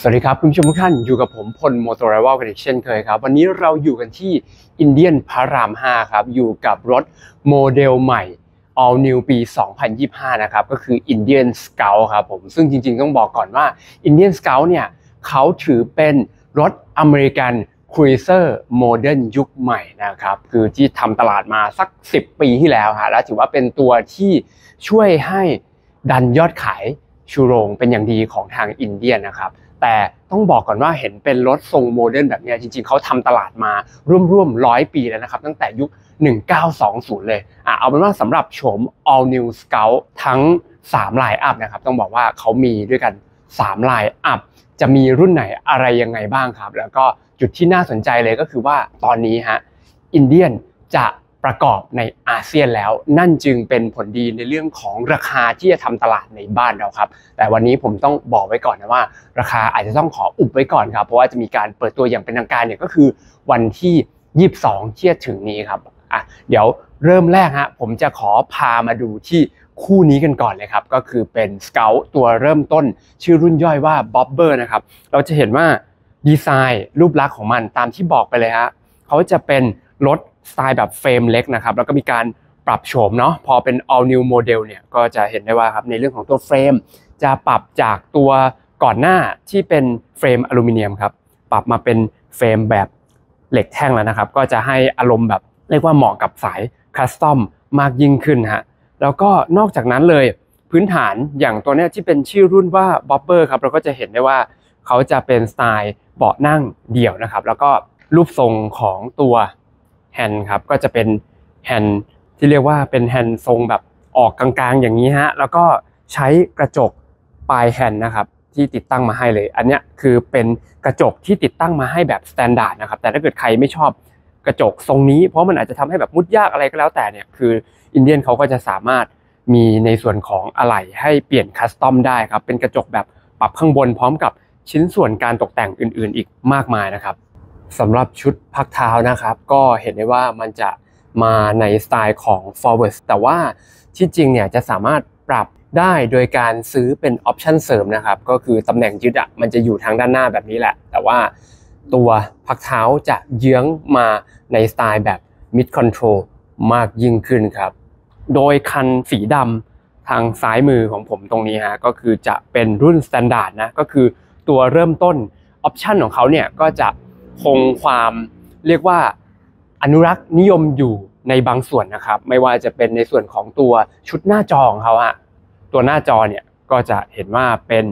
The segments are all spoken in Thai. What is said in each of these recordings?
สวัสดีครับคุณผู้ชมทุกท่านอยู่กับผมพล Motorival กันอีกเช่นเคยครับวันนี้เราอยู่กันที่ Indian พระราม 5 ครับอยู่กับรถโมเดลใหม่ All New ปี 2025 นะครับก็คือ Indian Scout ครับผมซึ่งจริงๆต้องบอกก่อนว่า Indian Scout เนี่ยเขาถือเป็นรถอเมริกัน Cruiser โมเดิร์นยุคใหม่นะครับคือที่ทำตลาดมาสัก10 ปีที่แล้วฮะและถือว่าเป็นตัวที่ช่วยให้ดันยอดขายชูโรงเป็นอย่างดีของทางอินเดียนะครับแต่ต้องบอกก่อนว่าเห็นเป็นรถทรงโมเดิร์นแบบนี้จริงๆเขาทำตลาดมาร่วมๆ100 ปีแล้วนะครับตั้งแต่ยุค1920เลยเอาเป็นว่าสำหรับโฉม All New Scout ทั้ง3 Line-up นะครับต้องบอกว่าเขามีด้วยกัน3 Line-up จะมีรุ่นไหนอะไรยังไงบ้างครับแล้วก็จุดที่น่าสนใจเลยก็คือว่าตอนนี้ฮะอินเดียนจะประกอบในอาเซียนแล้วนั่นจึงเป็นผลดีในเรื่องของราคาที่จะทำตลาดในบ้านเราครับแต่วันนี้ผมต้องบอกไว้ก่อนนะว่าราคาอาจจะต้องขออุบไว้ก่อนครับเพราะว่าจะมีการเปิดตัวอย่างเป็นทางการเนี่ยก็คือวันที่22ที่จะถึงนี้ครับเดี๋ยวเริ่มแรกฮะผมจะขอพามาดูที่คู่นี้กันก่อนเลยครับก็คือเป็น Scout ตัวเริ่มต้นชื่อรุ่นย่อยว่า Bobber นะครับเราจะเห็นว่าดีไซน์รูปลักษณ์ของมันตามที่บอกไปเลยฮะเขาจะเป็นรถสไตล์แบบเฟรมเล็กนะครับแล้วก็มีการปรับโฉมเนาะพอเป็น all new model เนี่ยก็จะเห็นได้ว่าครับในเรื่องของตัวเฟรมจะปรับจากตัวก่อนหน้าที่เป็นเฟรมอลูมิเนียมครับปรับมาเป็นเฟรมแบบเหล็กแท่งแล้วนะครับก็จะให้อารมณ์แบบเรียกว่าเหมาะกับสายคัสตอมมากยิ่งขึ้นฮะแล้วก็นอกจากนั้นเลยพื้นฐานอย่างตัวเนี้ยที่เป็นชื่อรุ่นว่า Bobber ครับเราก็จะเห็นได้ว่าเขาจะเป็นสไตล์เบาะนั่งเดี่ยวนะครับแล้วก็รูปทรงของตัวแฮนด์ครับก็จะเป็นแฮนด์ที่เรียกว่าเป็นแฮนด์ทรงแบบออกกลางๆอย่างนี้ฮะแล้วก็ใช้กระจกปลายแฮนด์นะครับที่ติดตั้งมาให้เลยอันนี้คือเป็นกระจกที่ติดตั้งมาให้แบบสแตนดาร์ดนะครับแต่ถ้าเกิดใครไม่ชอบกระจกทรงนี้เพราะมันอาจจะทำให้แบบมุดยากอะไรก็แล้วแต่เนี่ยคืออินเดียนเขาก็จะสามารถมีในส่วนของอะไหล่ให้เปลี่ยนคัสตอมได้ครับเป็นกระจกแบบปรับข้างบนพร้อมกับชิ้นส่วนการตกแต่งอื่นๆอีกมากมายนะครับสำหรับชุดพักเท้านะครับก็เห็นได้ว่ามันจะมาในสไตล์ของ forward แต่ว่าที่จริงเนี่ยจะสามารถปรับได้โดยการซื้อเป็นออปชันเสริมนะครับก็คือตำแหน่งยึดมันจะอยู่ทางด้านหน้าแบบนี้แหละแต่ว่าตัวพักเท้าจะเยื้องมาในสไตล์แบบ mid control มากยิ่งขึ้นครับโดยคันสีดำทางซ้ายมือของผมตรงนี้ฮะก็คือจะเป็นรุ่น standard นะก็คือตัวเริ่มต้นออปชันของเขาเนี่ยก็จะคงความเรียกว่าอนุรักษ์นิยมอยู่ในบางส่วนนะครับไม่ว่าจะเป็นในส่วนของตัวชุดหน้าจอของเขาฮะตัวหน้าจอเนี่ยก็จะเห็นว่าเป็น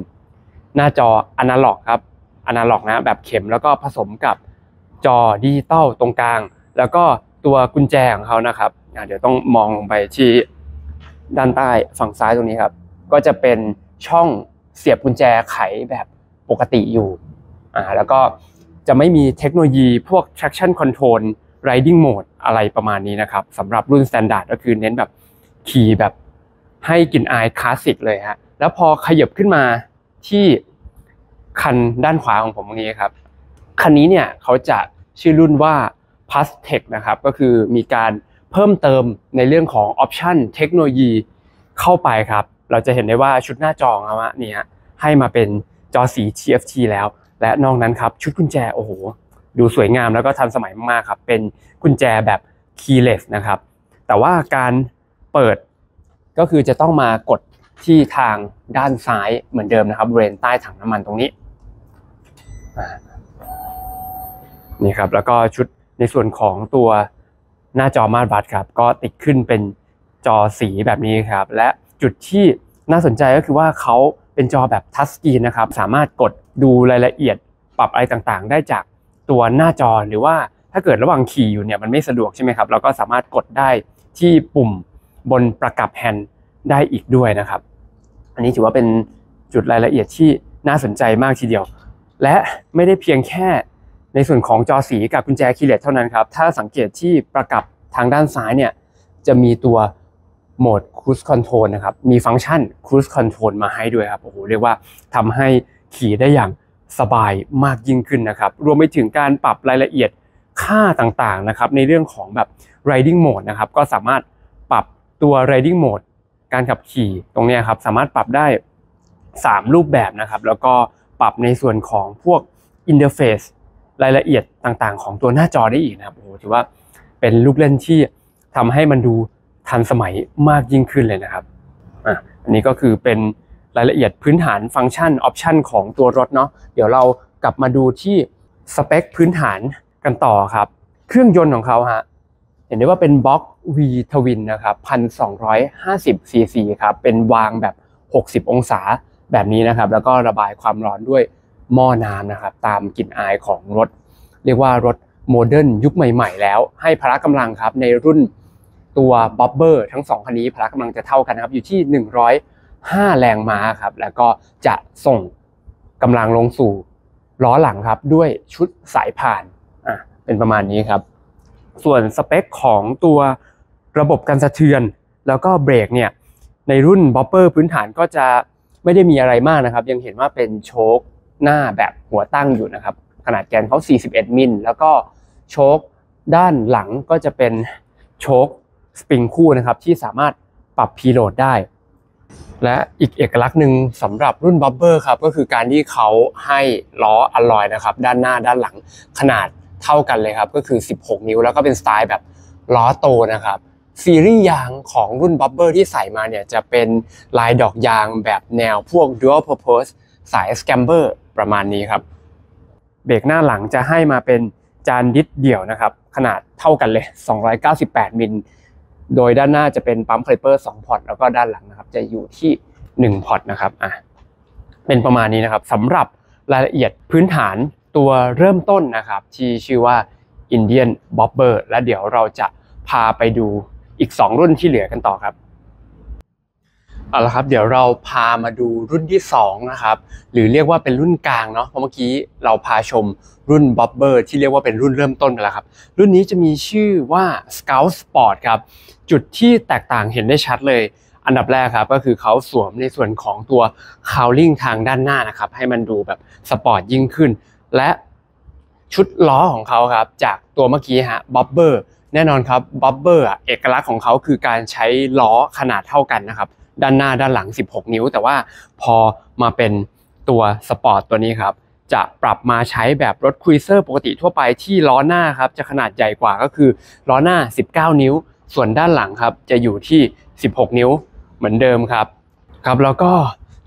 หน้าจออนาล็อกครับอนาล็อกนะแบบเข็มแล้วก็ผสมกับจอดิจิตอลตรงกลางแล้วก็ตัวกุญแจของเขานะครับเดี๋ยวต้องมองลงไปที่ด้านใต้ฝั่งซ้ายตรงนี้ครับก็จะเป็นช่องเสียบกุญแจไขแบบปกติอยู่แล้วก็จะไม่มีเทคโนโลยีพวก Traction Control Riding Mode อะไรประมาณนี้นะครับสำหรับรุ่น Standard ก็คือเน้นแบบขี่แบบให้กลิ่นอายคลาสสิกเลยฮะแล้วพอขยับขึ้นมาที่คันด้านขวาของผมนี้ครับคันนี้เนี่ยเขาจะชื่อรุ่นว่า Plus Tech นะครับก็คือมีการเพิ่มเติมในเรื่องของ Option เทคโนโลยีเข้าไปครับเราจะเห็นได้ว่าชุดหน้าจอของเขาเนี่ยให้มาเป็นจอสี TFT แล้วและนอกนั้นครับชุดกุญแจโอ้โหดูสวยงามแล้วก็ทันสมัยมากๆครับเป็นกุญแจแบบ Keyless นะครับแต่ว่าการเปิดก็คือจะต้องมากดที่ทางด้านซ้ายเหมือนเดิมนะครับบริเวณใต้ถังน้ำมันตรงนี้นี่ครับแล้วก็ชุดในส่วนของตัวหน้าจอมาตรวัดครับก็ติดขึ้นเป็นจอสีแบบนี้ครับและจุดที่น่าสนใจก็คือว่าเขาเป็นจอแบบทัชสกรีนนะครับสามารถกดดูรายละเอียดปรับอะไรต่างๆได้จากตัวหน้าจอหรือว่าถ้าเกิดระหว่างขี่อยู่เนี่ยมันไม่สะดวกใช่ไหมครับเราก็สามารถกดได้ที่ปุ่มบนประกับแฮนด์ได้อีกด้วยนะครับอันนี้ถือว่าเป็นจุดรายละเอียดที่น่าสนใจมากทีเดียวและไม่ได้เพียงแค่ในส่วนของจอสีกับกุญแจคีย์เลสเท่านั้นครับถ้าสังเกตที่ประกับทางด้านซ้ายเนี่ยจะมีตัวโหมด Cruise Control นะครับมีฟังก์ชัน Cruise Control มาให้ด้วยครับโอ้โหเรียกว่าทำให้ขี่ได้อย่างสบายมากยิ่งขึ้นนะครับรวมไปถึงการปรับรายละเอียดค่าต่างๆนะครับในเรื่องของแบบ Riding Mode นะครับก็สามารถปรับตัว Riding Mode การขับขี่ตรงนี้ครับสามารถปรับได้3 รูปแบบนะครับแล้วก็ ปรับในส่วนของพวกอินเทอร์เฟซรายละเอียดต่างๆของตัวหน้าจอได้อีกนะครับโอ้โหถือว่าเป็นลูกเล่นที่ทำให้มันดูทันสมัยมากยิ่งขึ้นเลยนะครับอันนี้ก็คือเป็นรายละเอียดพื้นฐานฟังก์ชันออปชันของตัวรถเนาะเดี๋ยวเรากลับมาดูที่สเปคพื้นฐานกันต่อครับเครื่องยนต์ของเขาฮะเห็นได้ว่าเป็นบล็อก V ทวินนะครับ 1,250 ซีซีครับเป็นวางแบบ60องศาแบบนี้นะครับแล้วก็ระบายความร้อนด้วยหม้อน้ำนะครับตามกลิ่นอายของรถเรียกว่ารถโมเดิร์นยุคใหม่ๆแล้วให้พละกำลังครับในรุ่นตัวบ็อบเบอร์ทั้ง2คันนี้พละกำลังจะเท่ากันครับอยู่ที่105แรงม้าครับแล้วก็จะส่งกำลังลงสู่ล้อหลังครับด้วยชุดสายพานเป็นประมาณนี้ครับส่วนสเปคของตัวระบบกันสะเทือนแล้วก็เบรกเนี่ยในรุ่นบ็อบเบอร์พื้นฐานก็จะไม่ได้มีอะไรมากนะครับยังเห็นว่าเป็นโชคหน้าแบบหัวตั้งอยู่นะครับขนาดแกนเขา41มิลแล้วก็โชคด้านหลังก็จะเป็นโชคสปริงคู่นะครับที่สามารถปรับพีโหลดได้และอีกเอกลักษณ์หนึ่งสำหรับรุ่นบ็อบเบอร์ครับก็คือการที่เขาให้ล้ออลลอยนะครับด้านหน้าด้านหลังขนาดเท่ากันเลยครับก็คือ16นิ้วแล้วก็เป็นสไตล์แบบล้อโตนะครับซีรีส์ยางของรุ่นบ็อบเบอร์ที่ใส่มาเนี่ยจะเป็นลายดอกยางแบบแนวพวก dual purpose สาย scamber ประมาณนี้ครับเบรกหน้าหลังจะให้มาเป็นจานดิสเดี่ยวนะครับขนาดเท่ากันเลย298มิลโดยด้านหน้าจะเป็นปั๊มคลิปเปอร์2พอร์ตแล้วก็ด้านหลังนะครับจะอยู่ที่1พอร์ตนะครับเป็นประมาณนี้นะครับสำหรับรายละเอียดพื้นฐานตัวเริ่มต้นนะครับที่ชื่อว่า Indian Bobber และเดี๋ยวเราจะพาไปดูอีก2รุ่นที่เหลือกันต่อครับเอาละครับเดี๋ยวเราพามาดูรุ่นที่2นะครับหรือเรียกว่าเป็นรุ่นกลางเนาะเพราะเมื่อกี้เราพาชมรุ่น Bobber ที่เรียกว่าเป็นรุ่นเริ่มต้นกันแล้วครับรุ่นนี้จะมีชื่อว่า Scout Sport ครับจุดที่แตกต่างเห็นได้ชัดเลยอันดับแรกครับก็คือเขาสวมในส่วนของตัว Cowling ทางด้านหน้านะครับให้มันดูแบบสปอร์ตยิ่งขึ้นและชุดล้อของเขาครับจากตัวเมื่อกี้ฮะบ็อบเบอร์แน่นอนครับบ็อบเบอร์เอกลักษณ์ของเขาคือการใช้ล้อขนาดเท่ากันนะครับด้านหน้าด้านหลัง16นิ้วแต่ว่าพอมาเป็นตัวสปอร์ตตัวนี้ครับจะปรับมาใช้แบบรถครูเซอร์ปกติทั่วไปที่ล้อหน้าครับจะขนาดใหญ่กว่าก็คือล้อหน้า19นิ้วส่วนด้านหลังครับจะอยู่ที่16นิ้วเหมือนเดิมครับแล้วก็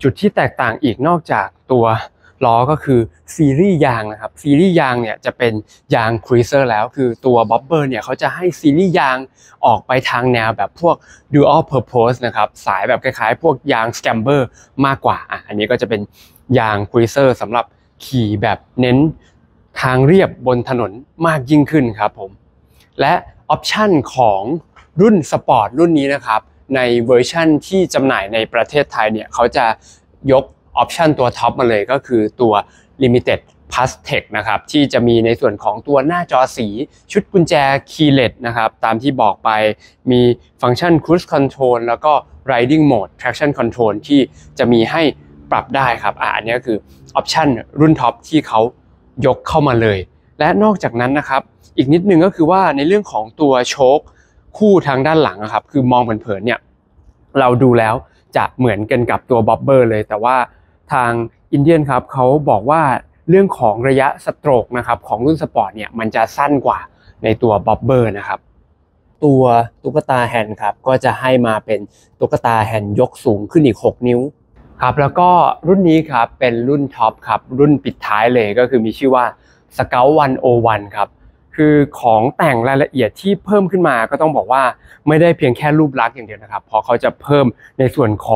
จุดที่แตกต่างอีกนอกจากตัวล้อก็คือซีรีส์ยางนะครับซีรีส์ยางเนี่ยจะเป็นยางครูเซอร์แล้วคือตัวบ็อบเบอร์เนี่ยเขาจะให้ซีรีส์ยางออกไปทางแนวแบบพวก dual purpose นะครับสายแบบคล้ายๆพวกยาง scamber มากกว่าอันนี้ก็จะเป็นยางครูเซอร์สำหรับขี่แบบเน้นทางเรียบบนถนนมากยิ่งขึ้นครับผมและออปชันของรุ่นสปอร์ตรุ่นนี้นะครับในเวอร์ชันที่จำหน่ายในประเทศไทยเนี่ยเขาจะยกออปชันตัวท็อปมาเลยก็คือตัว Limited Plus Tech นะครับที่จะมีในส่วนของตัวหน้าจอสีชุดกุญแจ Keyless นะครับตามที่บอกไปมีฟังก์ชัน Cruise Control แล้วก็ Riding Mode Traction Control ที่จะมีให้ปรับได้ครับอันนี้คือออปชันรุ่นท็อปที่เขายกเข้ามาเลยและนอกจากนั้นนะครับอีกนิดนึงก็คือว่าในเรื่องของตัวโชคคู่ทางด้านหลังนะครับคือมองเผินๆเนี่ยเราดูแล้วจะเหมือนกันกับตัวบ็อบเบอร์เลยแต่ว่าทางอินเดียนครับเขาบอกว่าเรื่องของระยะสโตรกนะครับของรุ่นสปอร์ตเนี่ยมันจะสั้นกว่าในตัวบ็อบเบอร์นะครับตัวตุ๊กตาแฮนด์ครับก็จะให้มาเป็นตุ๊กตาแฮนด์ยกสูงขึ้นอีก6นิ้วครับแล้วก็รุ่นนี้ครับเป็นรุ่นท็อปครับรุ่นปิดท้ายเลยก็คือมีชื่อว่า Scout 101 ครับคือของแต่งรายละเอียดที่เพิ่มขึ้นมาก็ต้องบอกว่าไม่ได้เพียงแค่รูปลักษณ์อย่างเดียวนะครับพอเขาจะเพิ่มในส่วนข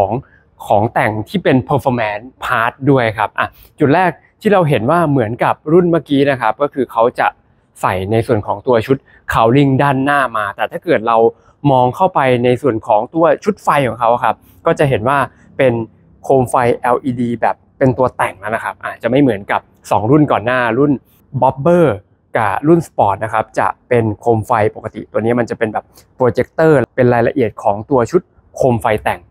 องแต่งที่เป็น performance part ด้วยครับจุดแรกที่เราเห็นว่าเหมือนกับรุ่นเมื่อกี้นะครับก็คือเขาจะใส่ในส่วนของตัวชุด cowling ด้านหน้ามาแต่ถ้าเกิดเรามองเข้าไปในส่วนของตัวชุดไฟของเขาครับก็จะเห็นว่าเป็นโคมไฟ LED แบบเป็นตัวแต่งแล้วนะครับจะไม่เหมือนกับ2รุ่นก่อนหน้ารุ่น Bobber กับรุ่น Sport นะครับจะเป็นโคมไฟปกติตัวนี้มันจะเป็นแบบโปรเจคเตอร์เป็นรายละเอียดของตัวชุดโคมไฟแต่ง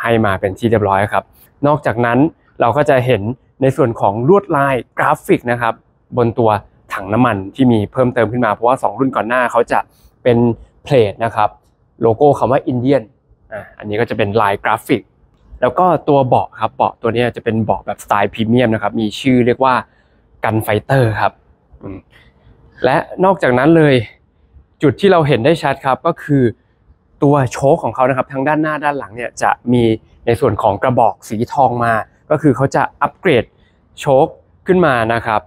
ให้มาเป็นที่เรียบร้อยครับนอกจากนั้นเราก็จะเห็นในส่วนของลวดลายกราฟิกนะครับบนตัวถังน้ำมันที่มีเพิ่มเติมขึ้นมาเพราะว่า2รุ่นก่อนหน้าเขาจะเป็นเพลทนะครับโลโก้คำว่าอินเดียนอันนี้ก็จะเป็นลายกราฟิก แล้วก็ตัวเบาะครับเบาะตัวนี้จะเป็นเบาะแบบสไตล์พรีเมียมนะครับมีชื่อเรียกว่า Gunfighter ครับและนอกจากนั้นเลยจุดที่เราเห็นได้ชัดครับก็คือตัวโชคของเขานะครับทั้งด้านหน้าด้านหลังเนี่ยจะมีในส่วนของกระบอกสีทองมาก็คือเขาจะอัปเกรดโชคขึ้นมานะครับ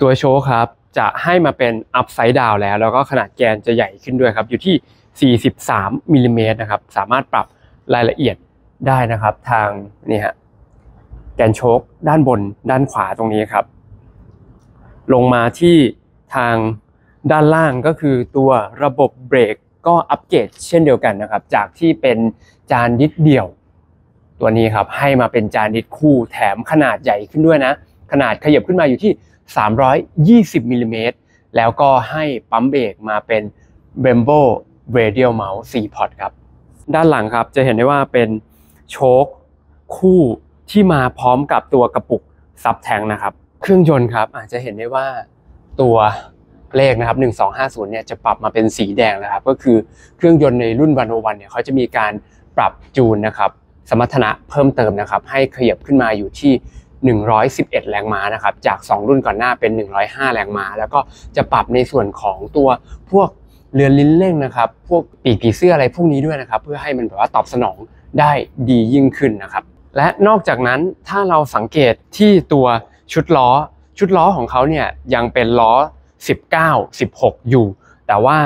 ตัวโชคครับจะให้มาเป็น upside down แล้วก็ขนาดแกนจะใหญ่ขึ้นด้วยครับอยู่ที่43มิลลิเมตรนะครับสามารถปรับรายละเอียดได้นะครับทางนี่ฮะแกนโชคด้านบนด้านขวาตรงนี้ครับลงมาที่ทางด้านล่างก็คือตัวระบบเบรกก็อัปเกรดเช่นเดียวกันนะครับจากที่เป็นจานดิสเดี่ยวตัวนี้ครับให้มาเป็นจานดิสคู่แถมขนาดใหญ่ขึ้นด้วยนะขนาดขยับขึ้นมาอยู่ที่320มิลลิเมตรแล้วก็ให้ปั๊มเบรกมาเป็น Brembo Radial Mount 4 พอร์ตครับด้านหลังครับจะเห็นได้ว่าเป็นโชคคู่ที่มาพร้อมกับตัวกระปุกซับแทงนะครับเครื่องยนต์ครับอาจจะเห็นได้ว่าตัวเลขนะครับ1250เนี่ยจะปรับมาเป็นสีแดงนะครับก็คือเครื่องยนต์ในรุ่น101เนี่ยเขาจะมีการปรับจูนนะครับสมรรถนะเพิ่มเติมนะครับให้ขยับขึ้นมาอยู่ที่111แรงม้านะครับจาก2รุ่นก่อนหน้าเป็น105แรงม้าแล้วก็จะปรับในส่วนของตัวพวกเรือนลิ้นเร่งนะครับพวกปีกผีเสื้ออะไรพวกนี้ด้วยนะครับเพื่อให้มันแบบว่าตอบสนองได้ดียิ่งขึ้นนะครับและนอกจากนั้นถ้าเราสังเกตที่ตัวชุดล้อของเขาเนี่ยยังเป็นล้อ19-16อยู่แต่ว่า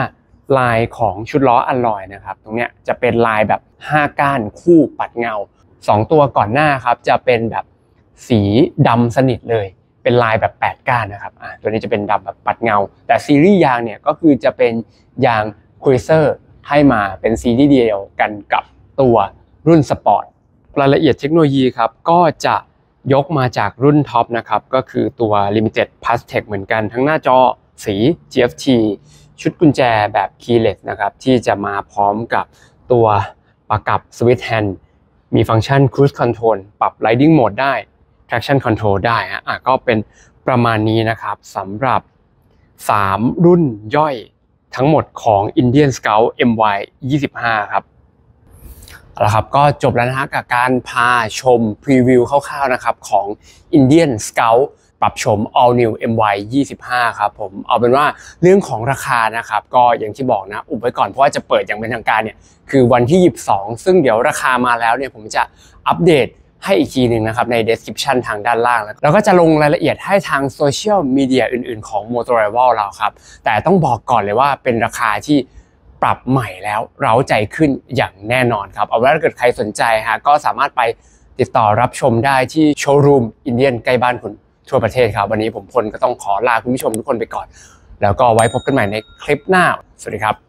ลายของชุดล้ออลอยนะครับตรงเนี้ยจะเป็นลายแบบ5ก้านคู่ปัดเงา2ตัวก่อนหน้าครับจะเป็นแบบสีดำสนิทเลยเป็นลายแบบ8ก้านนะครับตัวนี้จะเป็นดำแบบปัดเงาแต่ซีรีส์ยางเนี่ยก็คือจะเป็นยาง Cruiser ให้มาเป็นซีรีส์เดียวกันกับตัวรุ่น Sport รายละเอียดเทคโนโลยีครับก็จะยกมาจากรุ่นท็อปนะครับก็คือตัว Limited Plus Tech เหมือนกันทั้งหน้าจอสี TFT ชุดกุญแจแบบ Keyless นะครับที่จะมาพร้อมกับตัวประกับ Switch Hand มีฟังก์ชัน Cruise Control ปรับ Riding Mode ได้ Traction Control ได้ก็เป็นประมาณนี้นะครับสำหรับ3รุ่นย่อยทั้งหมดของ Indian Scout MY 25ครับเอาละครับก็จบแล้วนะฮะกับการพาชมพรีวิวคร่าวๆนะครับของ Indian Scout ปรับชม All New MY 25ครับผมเอาเป็นว่าเรื่องของราคานะครับก็อย่างที่บอกนะอุบไว้ก่อนเพราะว่าจะเปิดอย่างเป็นทางการเนี่ยคือวันที่22ซึ่งเดี๋ยวราคามาแล้วเนี่ยผมจะอัปเดตให้อีกทีหนึ่งนะครับใน description ทางด้านล่างแล้วก็จะลงรายละเอียดให้ทางโซเชียลมีเดียอื่นๆของ Motorival เราครับแต่ต้องบอกก่อนเลยว่าเป็นราคาที่ปรับใหม่แล้วเร้าใจขึ้นอย่างแน่นอนครับเอาไว้ถ้าเกิดใครสนใจฮะก็สามารถไปติดต่อรับชมได้ที่โชว์รูมอินเดียนใกล้บ้านคุณทั่วประเทศครับวันนี้ผมพลก็ต้องขอลาคุณผู้ชมทุกคนไปก่อนแล้วก็ไว้พบกันใหม่ในคลิปหน้าสวัสดีครับ